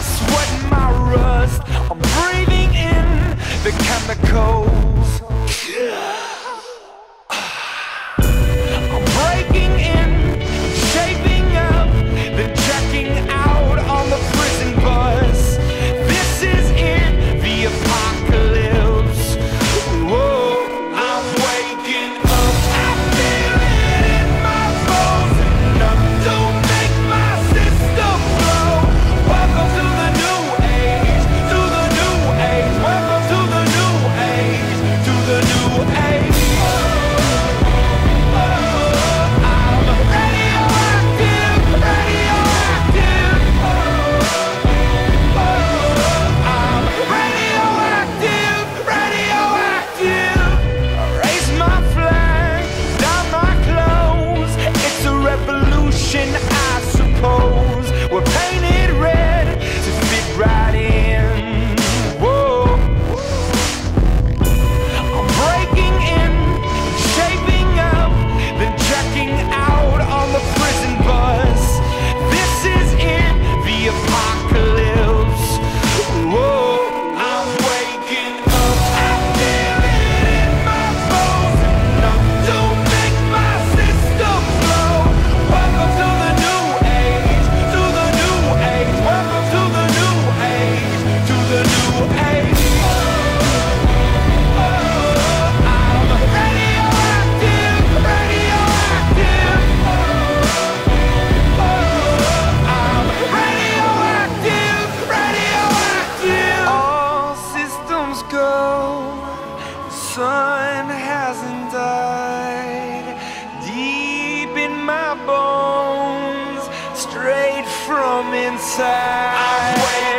my sweat and my rust. I'm breathing in the chemicals. I'm breaking in, shaping up, then checking out on the prison bus. This is in the apocalypse. Whoa, I'm waking up. I feel it in my bones, enough to make my system blow. Welcome to the new age, to the new age. Welcome to the new age, to the new age. I suppose we're painted red to fit right in. Whoa, I'm breaking in, shaping up, then checking out on the prison bus. This is in the apocalypse. Whoa. Bones straight from inside.